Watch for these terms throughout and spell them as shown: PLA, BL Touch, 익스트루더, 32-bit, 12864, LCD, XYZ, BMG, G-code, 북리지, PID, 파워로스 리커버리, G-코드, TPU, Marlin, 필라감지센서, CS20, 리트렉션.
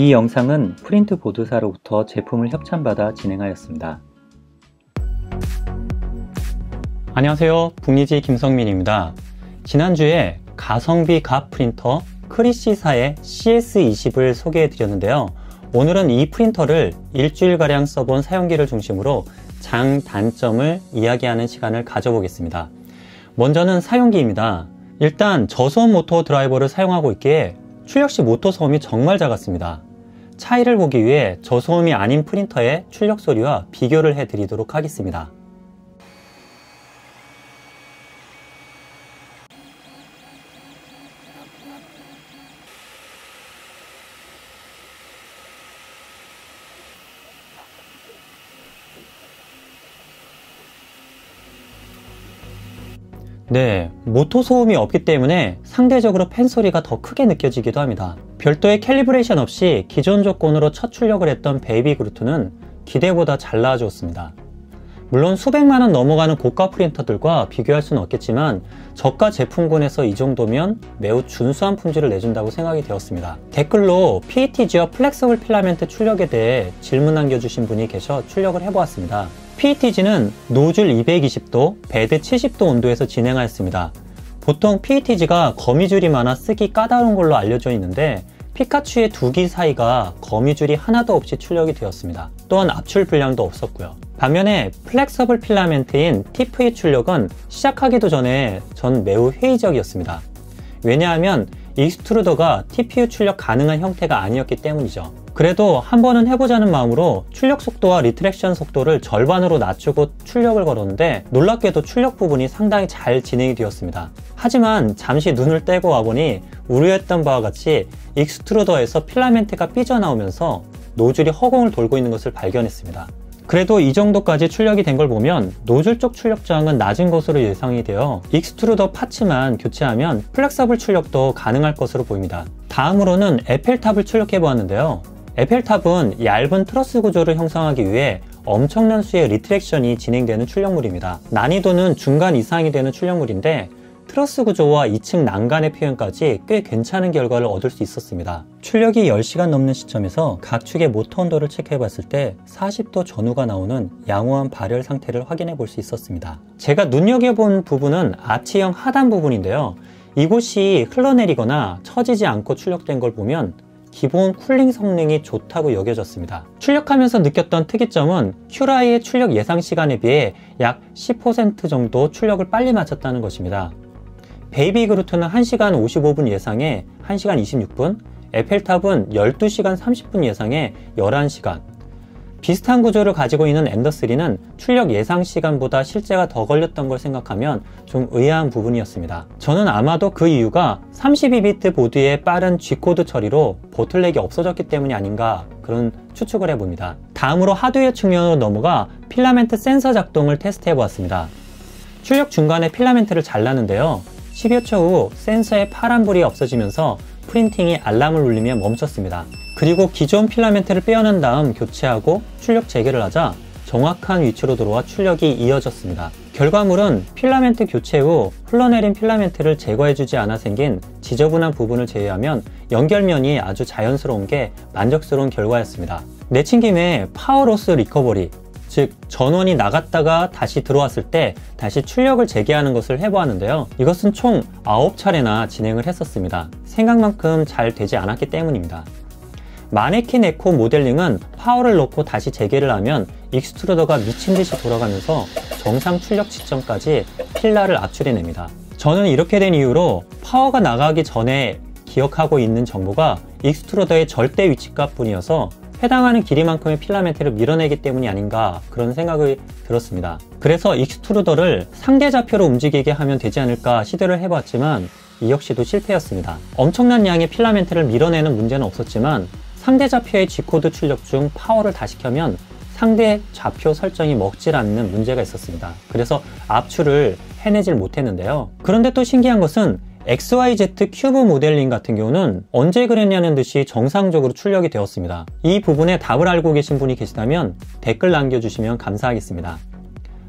이 영상은 프린트 보드사로부터 제품을 협찬받아 진행하였습니다. 안녕하세요. 북리지 김성민입니다. 지난주에 가성비 갑 프린터 크리시사의 CS20을 소개해드렸는데요. 오늘은 이 프린터를 일주일가량 써본 사용기를 중심으로 장단점을 이야기하는 시간을 가져보겠습니다. 먼저는 사용기입니다. 일단 저소음 모터 드라이버를 사용하고 있기에 출력시 모터 소음이 정말 작았습니다. 차이를 보기 위해 저소음이 아닌 프린터의 출력 소리와 비교를 해드리도록 하겠습니다. 네, 모터 소음이 없기 때문에 상대적으로 팬 소리가 더 크게 느껴지기도 합니다. 별도의 캘리브레이션 없이 기존 조건으로 첫 출력을 했던 베이비 그루트는 기대보다 잘 나와주었습니다. 물론 수백만원 넘어가는 고가 프린터들과 비교할 수는 없겠지만 저가 제품군에서 이 정도면 매우 준수한 품질을 내준다고 생각이 되었습니다. 댓글로 PETG와 플렉서블 필라멘트 출력에 대해 질문 남겨주신 분이 계셔 출력을 해보았습니다. PETG는 노즐 220도, 베드 70도 온도에서 진행하였습니다. 보통 PETG가 거미줄이 많아 쓰기 까다로운 걸로 알려져 있는데 피카츄의 두 기 사이가 거미줄이 하나도 없이 출력이 되었습니다. 또한 압출 불량도 없었고요. 반면에 플렉서블 필라멘트인 TPU 출력은 시작하기도 전에 전 매우 회의적이었습니다. 왜냐하면 익스트루더가 TPU 출력 가능한 형태가 아니었기 때문이죠. 그래도 한 번은 해보자는 마음으로 출력 속도와 리트렉션 속도를 절반으로 낮추고 출력을 걸었는데 놀랍게도 출력 부분이 상당히 잘 진행이 되었습니다. 하지만 잠시 눈을 떼고 와보니 우려했던 바와 같이 익스트루더에서 필라멘트가 삐져나오면서 노즐이 허공을 돌고 있는 것을 발견했습니다. 그래도 이 정도까지 출력이 된 걸 보면 노즐 쪽 출력 저항은 낮은 것으로 예상이 되어 익스트루더 파츠만 교체하면 플렉서블 출력도 가능할 것으로 보입니다. 다음으로는 에펠탑을 출력해 보았는데요. 에펠탑은 얇은 트러스 구조를 형성하기 위해 엄청난 수의 리트렉션이 진행되는 출력물입니다. 난이도는 중간 이상이 되는 출력물인데 트러스 구조와 2층 난간의 표현까지 꽤 괜찮은 결과를 얻을 수 있었습니다. 출력이 10시간 넘는 시점에서 각 축의 모터 온도를 체크해봤을 때 40도 전후가 나오는 양호한 발열 상태를 확인해 볼 수 있었습니다. 제가 눈여겨본 부분은 아치형 하단 부분인데요. 이곳이 흘러내리거나 처지지 않고 출력된 걸 보면 기본 쿨링 성능이 좋다고 여겨졌습니다. 출력하면서 느꼈던 특이점은 큐라이의 출력 예상 시간에 비해 약 10% 정도 출력을 빨리 마쳤다는 것입니다. 베이비 그루트는 1시간 55분 예상에 1시간 26분, 에펠탑은 12시간 30분 예상에 11시간. 비슷한 구조를 가지고 있는 엔더3는 출력 예상 시간보다 실제가 더 걸렸던 걸 생각하면 좀 의아한 부분이었습니다. 저는 아마도 그 이유가 32비트 보드의 빠른 G-코드 처리로 보틀넥이 없어졌기 때문이 아닌가 그런 추측을 해봅니다. 다음으로 하드웨어 측면으로 넘어가 필라멘트 센서 작동을 테스트해보았습니다. 출력 중간에 필라멘트를 잘랐는데요. 10여초 후 센서의 파란불이 없어지면서 프린팅이 알람을 울리며 멈췄습니다. 그리고 기존 필라멘트를 빼어낸 다음 교체하고 출력 재개를 하자 정확한 위치로 들어와 출력이 이어졌습니다. 결과물은 필라멘트 교체 후 흘러내린 필라멘트를 제거해주지 않아 생긴 지저분한 부분을 제외하면 연결면이 아주 자연스러운 게 만족스러운 결과였습니다. 내친 김에 파워로스 리커버리, 즉 전원이 나갔다가 다시 들어왔을 때 다시 출력을 재개하는 것을 해보았는데요. 이것은 총 9차례나 진행을 했었습니다. 생각만큼 잘 되지 않았기 때문입니다. 마네킹 에코 모델링은 파워를 넣고 다시 재개를 하면 익스트루더가 미친듯이 돌아가면서 정상 출력 지점까지 필라를 압출해냅니다. 저는 이렇게 된 이유로 파워가 나가기 전에 기억하고 있는 정보가 익스트루더의 절대 위치값 뿐이어서 해당하는 길이만큼의 필라멘트를 밀어내기 때문이 아닌가 그런 생각이 들었습니다. 그래서 익스트루더를 상대 좌표로 움직이게 하면 되지 않을까 시도를 해봤지만 이 역시도 실패였습니다. 엄청난 양의 필라멘트를 밀어내는 문제는 없었지만 상대 좌표의 G코드 출력 중 파워를 다시 켜면 상대 좌표 설정이 먹질 않는 문제가 있었습니다. 그래서 압출을 해내질 못했는데요. 그런데 또 신기한 것은 XYZ 큐브 모델링 같은 경우는 언제 그랬냐는 듯이 정상적으로 출력이 되었습니다. 이 부분에 답을 알고 계신 분이 계시다면 댓글 남겨주시면 감사하겠습니다.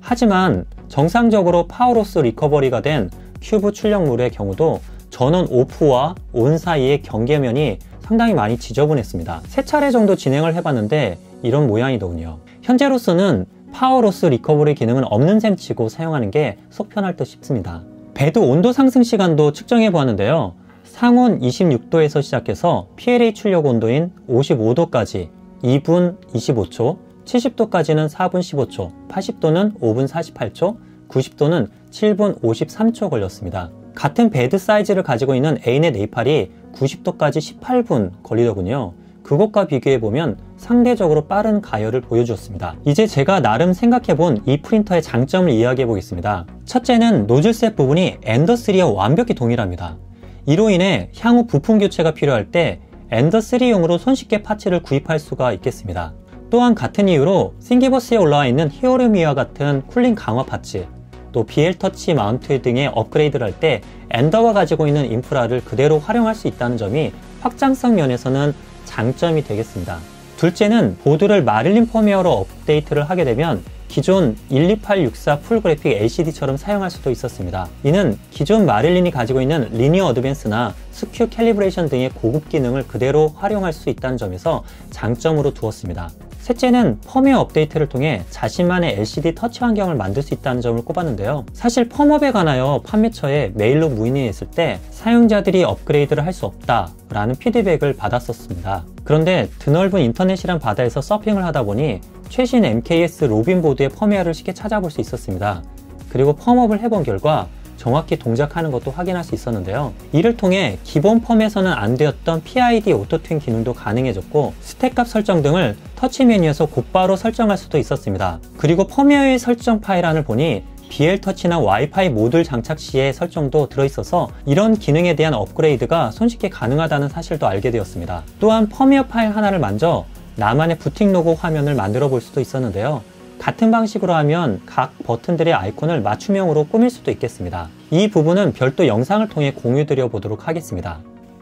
하지만 정상적으로 파워로스 리커버리가 된 큐브 출력물의 경우도 전원 오프와 온 사이의 경계면이 상당히 많이 지저분했습니다. 세 차례 정도 진행을 해봤는데 이런 모양이더군요. 현재로서는 파워로스 리커버리 기능은 없는 셈치고 사용하는 게 속 편할 듯 싶습니다. 배드 온도 상승 시간도 측정해 보았는데요. 상온 26도에서 시작해서 PLA 출력 온도인 55도까지 2분 25초, 70도까지는 4분 15초, 80도는 5분 48초, 90도는 7분 53초 걸렸습니다. 같은 배드 사이즈를 가지고 있는 A넷 A8이 90도까지 18분 걸리더군요. 그것과 비교해보면 상대적으로 빠른 가열을 보여주었습니다. 이제 제가 나름 생각해본 이 프린터의 장점을 이야기해보겠습니다. 첫째는 노즐셋 부분이 엔더3와 완벽히 동일합니다. 이로 인해 향후 부품 교체가 필요할 때 엔더3용으로 손쉽게 파츠를 구입할 수가 있겠습니다. 또한 같은 이유로 싱기버스에 올라와 있는 히어로미와 같은 쿨링 강화 파츠, 또 BL 터치 마운트 등의 업그레이드를 할 때 엔더가 가지고 있는 인프라를 그대로 활용할 수 있다는 점이 확장성 면에서는 장점이 되겠습니다. 둘째는 보드를 마릴린 펌웨어로 업데이트를 하게 되면 기존 12864 풀그래픽 LCD처럼 사용할 수도 있었습니다. 이는 기존 마릴린이 가지고 있는 리니어 어드밴스나 스큐 캘리브레이션 등의 고급 기능을 그대로 활용할 수 있다는 점에서 장점으로 두었습니다. 셋째는 펌웨어 업데이트를 통해 자신만의 LCD 터치 환경을 만들 수 있다는 점을 꼽았는데요. 사실 펌업에 관하여 판매처에 메일로 문의했을 때 사용자들이 업그레이드를 할 수 없다라는 피드백을 받았었습니다. 그런데 드넓은 인터넷이란 바다에서 서핑을 하다 보니 최신 MKS 로빈보드의 펌웨어를 쉽게 찾아볼 수 있었습니다. 그리고 펌업을 해본 결과 정확히 동작하는 것도 확인할 수 있었는데요. 이를 통해 기본 펌에서는 안 되었던 PID 오토튠 기능도 가능해졌고 스택값 설정 등을 터치 메뉴에서 곧바로 설정할 수도 있었습니다. 그리고 펌웨어의 설정 파일 안을 보니 BL 터치나 와이파이 모듈 장착 시에 설정도 들어있어서 이런 기능에 대한 업그레이드가 손쉽게 가능하다는 사실도 알게 되었습니다. 또한 펌웨어 파일 하나를 만져 나만의 부팅 로고 화면을 만들어 볼 수도 있었는데요. 같은 방식으로 하면 각 버튼들의 아이콘을 맞춤형으로 꾸밀 수도 있겠습니다. 이 부분은 별도 영상을 통해 공유드려 보도록 하겠습니다.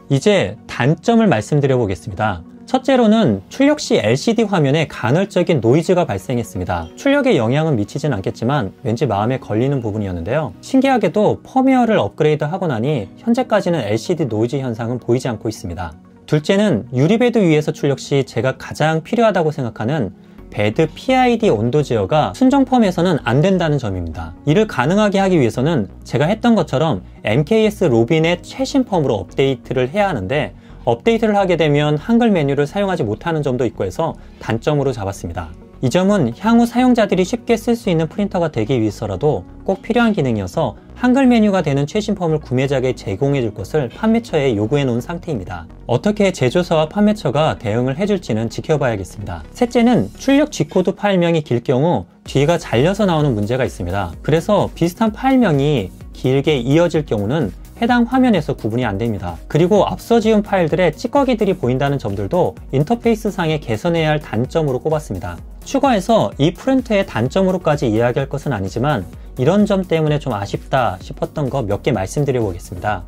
이제 단점을 말씀드려 보겠습니다. 첫째로는 출력 시 LCD 화면에 간헐적인 노이즈가 발생했습니다. 출력에 영향은 미치진 않겠지만 왠지 마음에 걸리는 부분이었는데요. 신기하게도 펌웨어를 업그레이드하고 나니 현재까지는 LCD 노이즈 현상은 보이지 않고 있습니다. 둘째는 유리베드 위에서 출력 시 제가 가장 필요하다고 생각하는 배드 PID 온도 제어가 순정 펌에서는 안 된다는 점입니다. 이를 가능하게 하기 위해서는 제가 했던 것처럼 MKS 로빈의 최신 펌으로 업데이트를 해야 하는데 업데이트를 하게 되면 한글 메뉴를 사용하지 못하는 점도 있고 해서 단점으로 잡았습니다. 이 점은 향후 사용자들이 쉽게 쓸 수 있는 프린터가 되기 위해서라도 꼭 필요한 기능이어서 한글 메뉴가 되는 최신 펌을 구매자에게 제공해 줄 것을 판매처에 요구해 놓은 상태입니다. 어떻게 제조사와 판매처가 대응을 해줄지는 지켜봐야겠습니다. 셋째는 출력 G코드 파일명이 길 경우 뒤가 잘려서 나오는 문제가 있습니다. 그래서 비슷한 파일명이 길게 이어질 경우는 해당 화면에서 구분이 안 됩니다. 그리고 앞서 지운 파일들의 찌꺼기들이 보인다는 점들도 인터페이스 상에 개선해야 할 단점으로 꼽았습니다. 추가해서 이 프린터의 단점으로까지 이야기할 것은 아니지만 이런 점 때문에 좀 아쉽다 싶었던 거 몇 개 말씀드려 보겠습니다.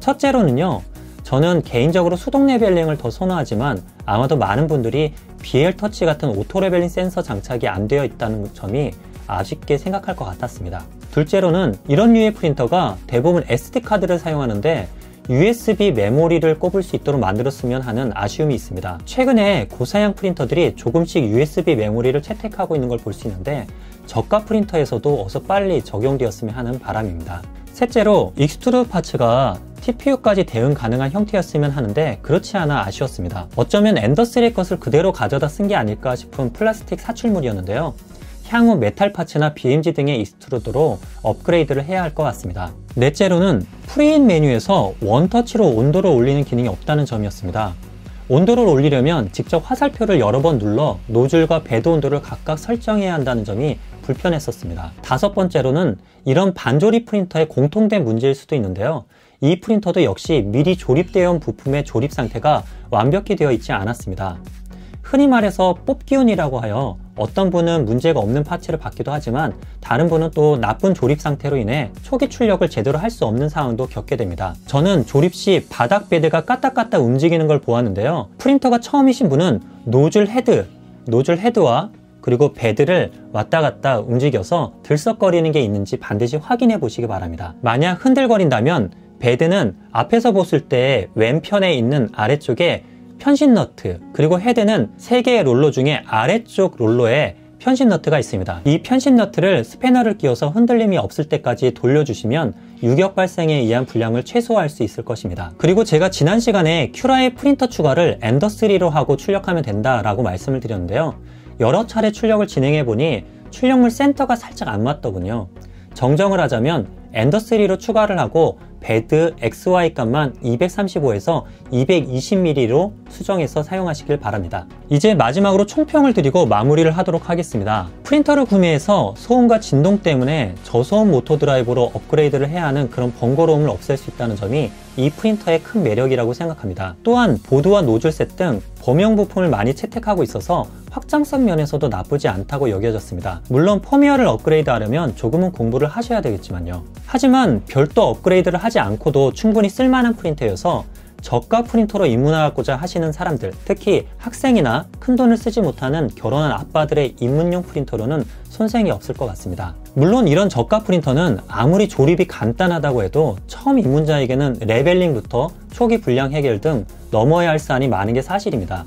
첫째로는요, 저는 개인적으로 수동 레벨링을 더 선호하지만 아마도 많은 분들이 BL 터치 같은 오토 레벨링 센서 장착이 안 되어 있다는 점이 아쉽게 생각할 것 같았습니다. 둘째로는 이런 류의 프린터가 대부분 SD카드를 사용하는데 USB 메모리를 꼽을 수 있도록 만들었으면 하는 아쉬움이 있습니다. 최근에 고사양 프린터들이 조금씩 USB 메모리를 채택하고 있는 걸 볼 수 있는데 저가 프린터에서도 어서 빨리 적용되었으면 하는 바람입니다. 셋째로 익스트루드 파츠가 TPU까지 대응 가능한 형태였으면 하는데 그렇지 않아 아쉬웠습니다. 어쩌면 엔더3의 것을 그대로 가져다 쓴 게 아닐까 싶은 플라스틱 사출물이었는데요. 향후 메탈 파츠나 BMG 등의 익스트루드로 업그레이드를 해야 할 것 같습니다. 넷째로는 프리인 메뉴에서 원터치로 온도를 올리는 기능이 없다는 점이었습니다. 온도를 올리려면 직접 화살표를 여러 번 눌러 노즐과 배드 온도를 각각 설정해야 한다는 점이 불편했었습니다. 다섯 번째로는 이런 반조립 프린터의 공통된 문제일 수도 있는데요. 이 프린터도 역시 미리 조립되어 온 부품의 조립 상태가 완벽히 되어 있지 않았습니다. 흔히 말해서 뽑기운이라고 하여 어떤 분은 문제가 없는 파츠를 받기도 하지만 다른 분은 또 나쁜 조립 상태로 인해 초기 출력을 제대로 할 수 없는 상황도 겪게 됩니다. 저는 조립 시 바닥 베드가 까딱까딱 움직이는 걸 보았는데요. 프린터가 처음이신 분은 노즐 헤드와 그리고 베드를 왔다 갔다 움직여서 들썩거리는 게 있는지 반드시 확인해 보시기 바랍니다. 만약 흔들거린다면 베드는 앞에서 봤을 때 왼편에 있는 아래쪽에 편신 너트, 그리고 헤드는 3개의 롤러 중에 아래쪽 롤러에 편신 너트가 있습니다. 이 편신 너트를 스패너를 끼워서 흔들림이 없을 때까지 돌려주시면 유격 발생에 의한 불량을 최소화할 수 있을 것입니다. 그리고 제가 지난 시간에 큐라의 프린터 추가를 엔더3로 하고 출력하면 된다라고 말씀을 드렸는데요. 여러 차례 출력을 진행해보니 출력물 센터가 살짝 안 맞더군요. 정정을 하자면 엔더3로 추가를 하고 배드 XY 값만 235에서 220mm로 수정해서 사용하시길 바랍니다. 이제 마지막으로 총평을 드리고 마무리를 하도록 하겠습니다. 프린터를 구매해서 소음과 진동 때문에 저소음 모터 드라이브로 업그레이드를 해야 하는 그런 번거로움을 없앨 수 있다는 점이 이 프린터의 큰 매력이라고 생각합니다. 또한 보드와 노즐셋 등 범용 부품을 많이 채택하고 있어서 확장성 면에서도 나쁘지 않다고 여겨졌습니다. 물론 펌웨어를 업그레이드 하려면 조금은 공부를 하셔야 되겠지만요. 하지만 별도 업그레이드를 하지 않고도 충분히 쓸만한 프린터여서 저가 프린터로 입문하고자 하시는 사람들, 특히 학생이나 큰돈을 쓰지 못하는 결혼한 아빠들의 입문용 프린터로는 손색이 없을 것 같습니다. 물론 이런 저가 프린터는 아무리 조립이 간단하다고 해도 처음 입문자에게는 레벨링부터 초기 불량 해결 등 넘어야 할 사안이 많은 게 사실입니다.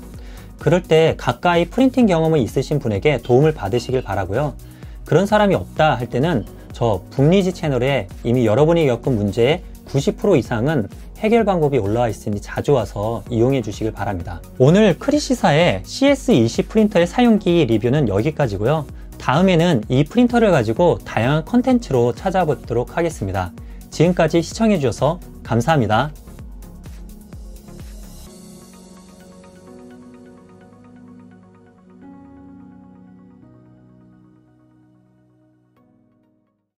그럴 때 가까이 프린팅 경험이 있으신 분에게 도움을 받으시길 바라고요. 그런 사람이 없다 할 때는 저 북리지 채널에 이미 여러분이 겪은 문제의 90% 이상은 해결 방법이 올라와 있으니 자주 와서 이용해 주시길 바랍니다. 오늘 크리시사의 CS20 프린터의 사용기 리뷰는 여기까지고요. 다음에는 이 프린터를 가지고 다양한 컨텐츠로 찾아뵙도록 하겠습니다. 지금까지 시청해 주셔서 감사합니다.